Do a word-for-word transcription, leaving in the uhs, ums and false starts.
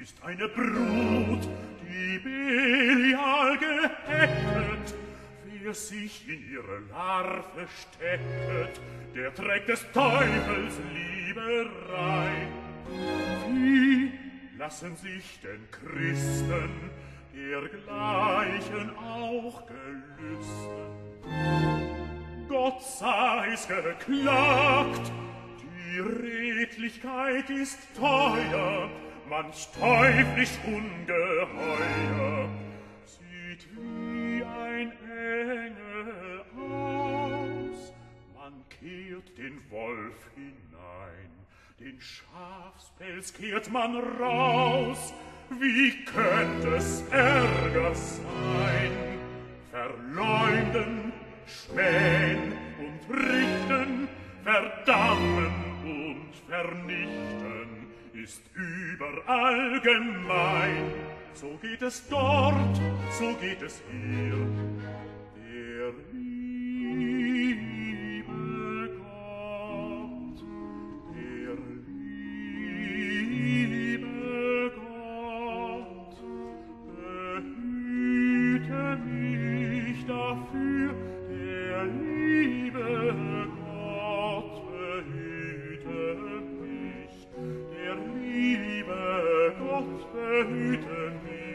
ist eine Brut, die Belial gehecket, wer sich in ihre Larve stecket, der trägt des Teufels Lieberei. Wie lassen sich denn Christen dergleichen auch gelüsten? Gott sei's geklagt, die Redlichkeit ist teuer, manch teuflisch ungeheuer sieht wie ein Engel aus. Man kehrt den Wolf hinein, den Schafspelz kehrt man raus. Wie könnt es ärger sein? Verleumden, schmähen und richten, verdammen und vernichten ist überall gemein. So geht es dort, so geht es hier. Der liebe Gott, der liebe Gott, behüte mich dafür, der liebe Gott. Behüte mich, der liebe Gott, behüte mich.